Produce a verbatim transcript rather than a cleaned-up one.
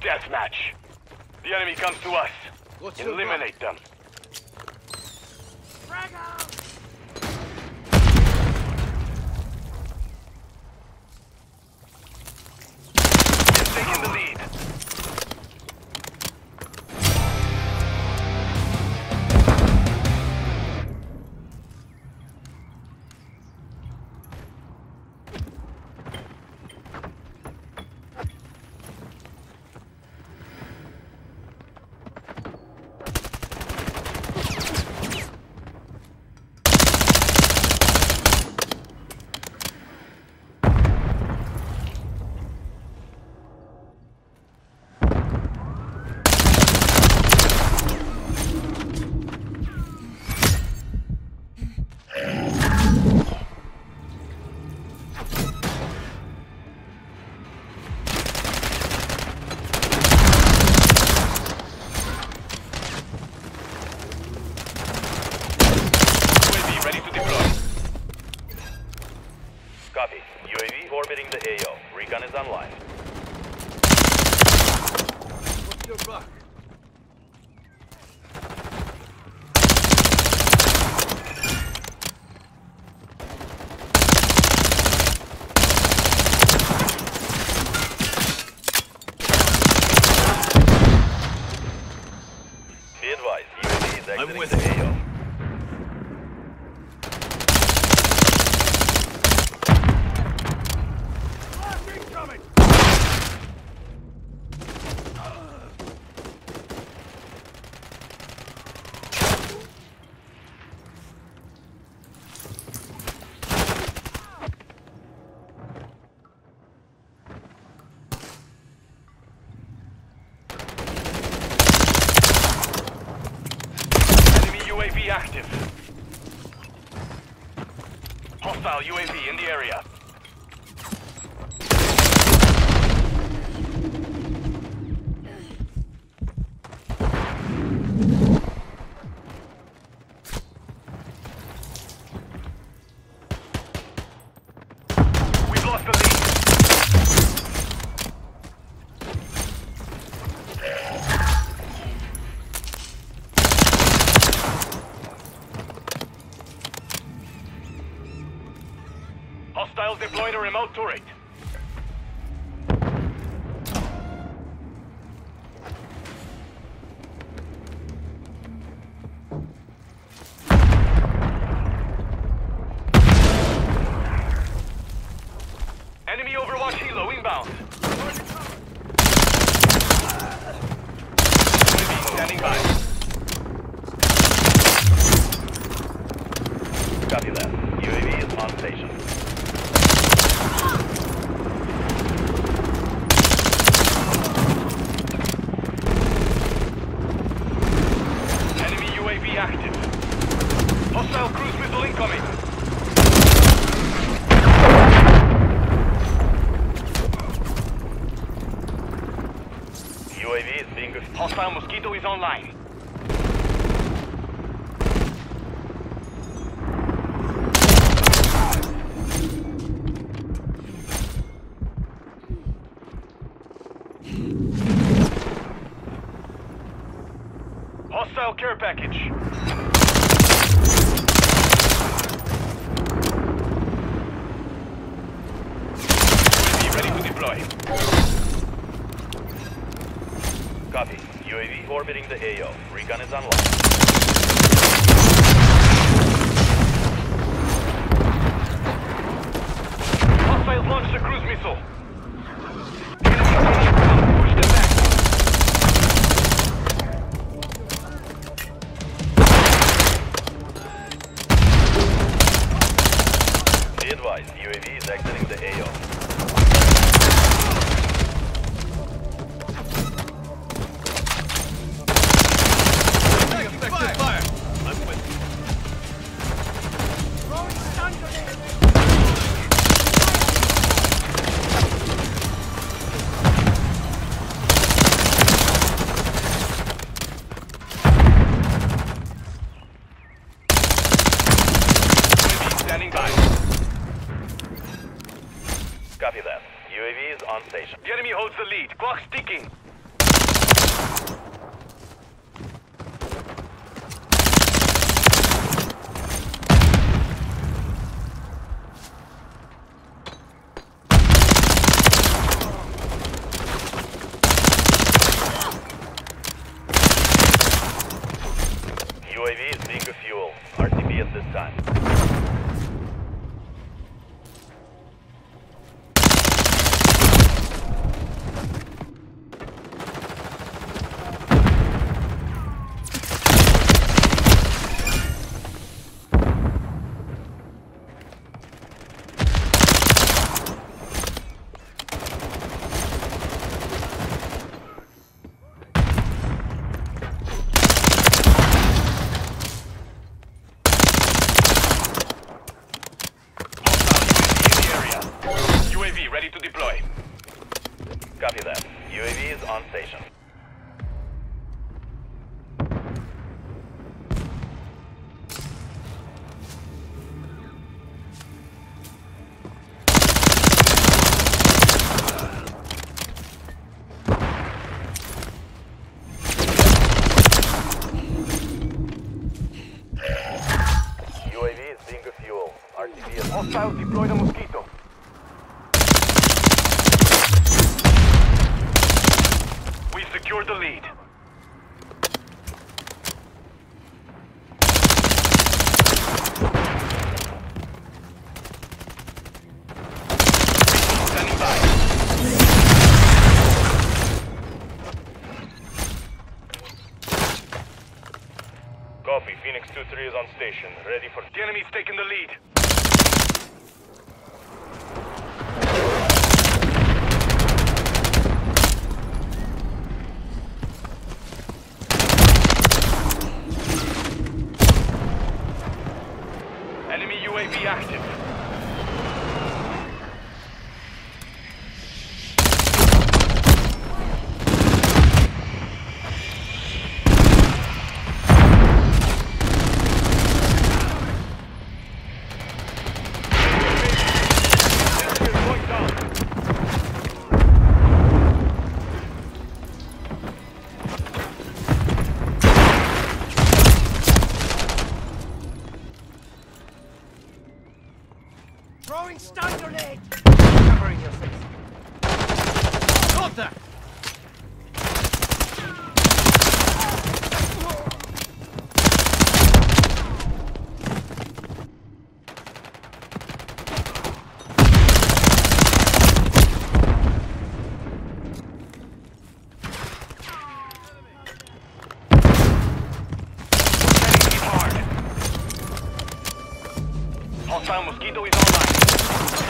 Deathmatch. The enemy comes to us. What's Eliminate them. Drega! U A V orbiting the A O. Recon is online. What's your buck? Be advised, U A V is exiting I'm with the it. A O. U A V active. Hostile U A V in the area. We've lost the lead. Hostiles deployed a remote turret. Enemy overwatch helo inbound. U A V standing by. Copy that. U A V is on station. Active. Hostile cruise missile incoming. U A V is being... Hostile Mosquito is online. Hostile care package. U A V ready to deploy. Copy. U A V orbiting the A O. Recon is online. Hostile launched a cruise missile. U A V is exiting the A O. Effective fire. fire! I'm with you. Throwing stun grenade. U A V standing by. Copy that. U A V is on station. The enemy holds the lead. Clock's ticking. Copy that. U A V is on station. U A V is being refueled. R T B is hostile. Deploy the Mosquito. Secure the lead. Standing by. Copy. Phoenix two three is on station. Ready for... The enemy's taking the lead. Enemy U A V active. Throwing stun grenade! Covering your six. Got that! Hostile Mosquito is online.